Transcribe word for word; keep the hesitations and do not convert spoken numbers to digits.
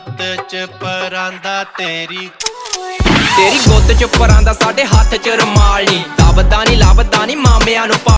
गुत्त च परांदा तेरी तेरी गुत्त च परांदा साढ़े हाथ च रुमाल नी लाभदा नी लाभदा नी मामिया नू।